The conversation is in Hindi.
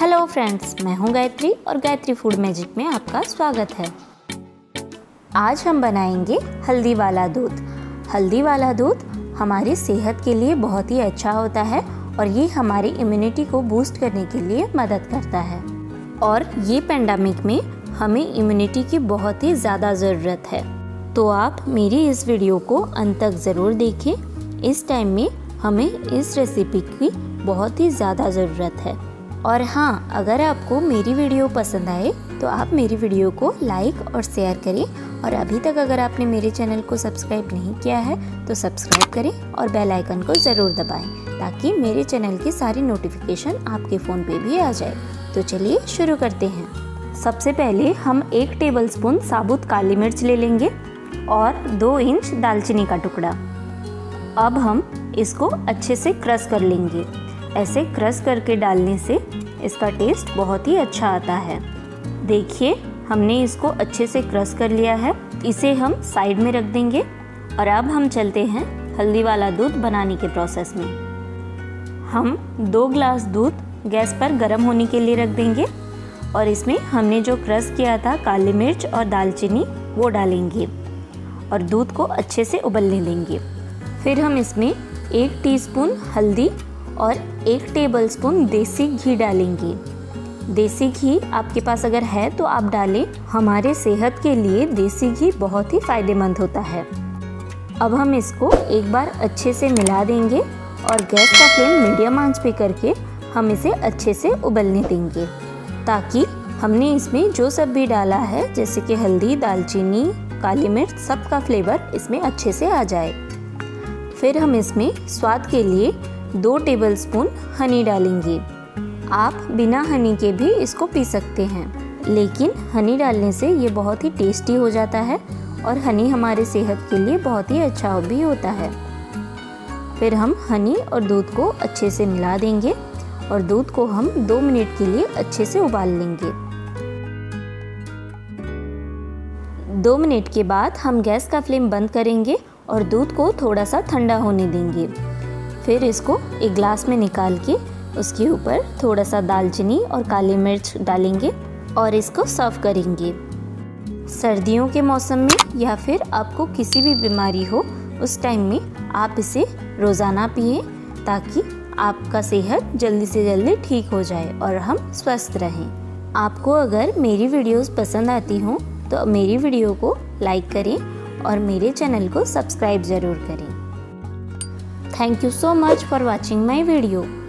हेलो फ्रेंड्स, मैं हूं गायत्री और गायत्री फूड मैजिक में आपका स्वागत है। आज हम बनाएंगे हल्दी वाला दूध। हल्दी वाला दूध हमारी सेहत के लिए बहुत ही अच्छा होता है और ये हमारी इम्यूनिटी को बूस्ट करने के लिए मदद करता है। और ये पेंडेमिक में हमें इम्यूनिटी की बहुत ही ज़्यादा ज़रूरत है, तो आप मेरी इस वीडियो को अंत तक ज़रूर देखें। इस टाइम में हमें इस रेसिपी की बहुत ही ज़्यादा ज़रूरत है। और हाँ, अगर आपको मेरी वीडियो पसंद आए तो आप मेरी वीडियो को लाइक और शेयर करें। और अभी तक अगर आपने मेरे चैनल को सब्सक्राइब नहीं किया है तो सब्सक्राइब करें और बेल आइकन को ज़रूर दबाएं ताकि मेरे चैनल की सारी नोटिफिकेशन आपके फ़ोन पे भी आ जाए। तो चलिए शुरू करते हैं। सबसे पहले हम 1 टेबलस्पून साबुत काली मिर्च ले लेंगे और 2 इंच दालचीनी का टुकड़ा। अब हम इसको अच्छे से क्रश कर लेंगे। ऐसे क्रश करके डालने से इसका टेस्ट बहुत ही अच्छा आता है। देखिए, हमने इसको अच्छे से क्रश कर लिया है। इसे हम साइड में रख देंगे और अब हम चलते हैं हल्दी वाला दूध बनाने के प्रोसेस में। हम 2 ग्लास दूध गैस पर गर्म होने के लिए रख देंगे और इसमें हमने जो क्रश किया था काली मिर्च और दालचीनी वो डालेंगे और दूध को अच्छे से उबलने देंगे। फिर हम इसमें 1 टीस्पून हल्दी और 1 टेबलस्पून देसी घी डालेंगे। देसी घी आपके पास अगर है तो आप डालें, हमारे सेहत के लिए देसी घी बहुत ही फ़ायदेमंद होता है। अब हम इसको एक बार अच्छे से मिला देंगे और गैस का फ्लेम मीडियम आंच पे करके हम इसे अच्छे से उबलने देंगे, ताकि हमने इसमें जो सब भी डाला है जैसे कि हल्दी, दालचीनी, काली मिर्च, सबका फ्लेवर इसमें अच्छे से आ जाए। फिर हम इसमें स्वाद के लिए 2 टेबलस्पून हनी डालेंगे। आप बिना हनी के भी इसको पी सकते हैं, लेकिन हनी डालने से ये बहुत ही टेस्टी हो जाता है और हनी हमारे सेहत के लिए बहुत ही अच्छा भी होता है। फिर हम हनी और दूध को अच्छे से मिला देंगे और दूध को हम 2 मिनट के लिए अच्छे से उबाल लेंगे। 2 मिनट के बाद हम गैस का फ्लेम बंद करेंगे और दूध को थोड़ा सा ठंडा होने देंगे। फिर इसको एक ग्लास में निकाल के उसके ऊपर थोड़ा सा दालचीनी और काली मिर्च डालेंगे और इसको सर्व करेंगे। सर्दियों के मौसम में या फिर आपको किसी भी बीमारी हो उस टाइम में आप इसे रोज़ाना पिए, ताकि आपका सेहत जल्दी से जल्दी ठीक हो जाए और हम स्वस्थ रहें। आपको अगर मेरी वीडियोस पसंद आती हों तो मेरी वीडियो को लाइक करें और मेरे चैनल को सब्सक्राइब ज़रूर करें। Thank you so much for watching my video.